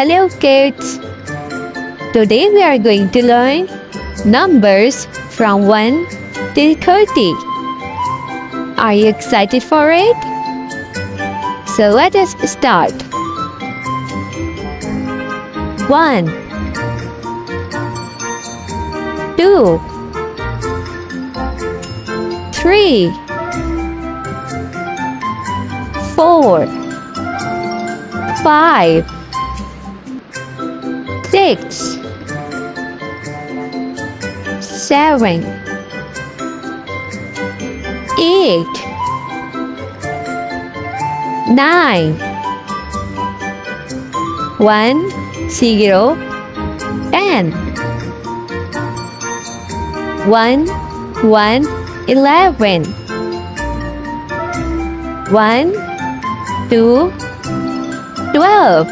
Hello kids! Today we are going to learn numbers from 1 till 30. Are you excited for it? So let us start. 1 2 3 4 5 6 7 8 9 1 0 10 1 1 11 1 2 12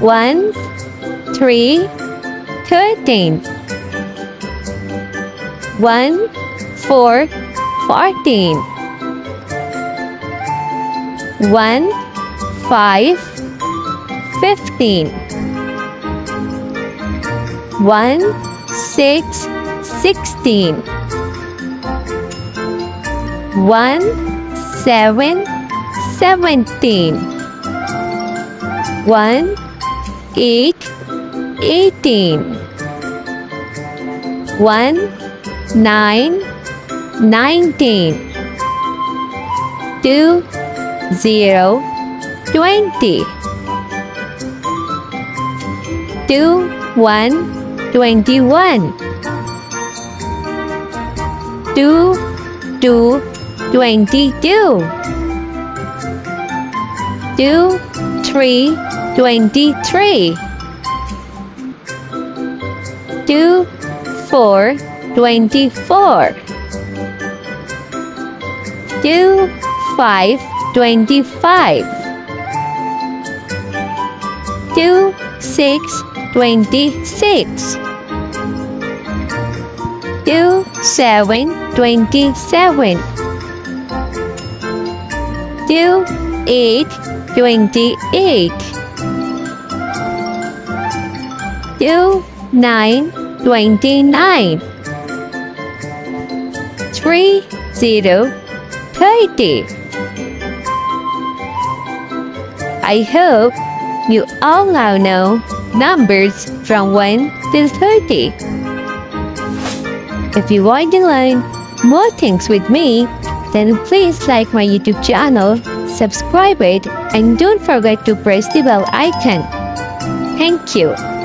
1 3 13 1 4 14 1 5 15 1 6 16 1 7 17 1 8 18 1 9 19 2 0 20 2 1 21 2 2 22 2 3 23 2 4 24 2 5 25 2 6 26 2 7 27 2 8 28 2 9 29 3 0 30. I hope you all now know numbers from 1 till 30. If you want to learn more things with me, then please like my YouTube channel, subscribe it, and don't forget to press the bell icon. Thank you.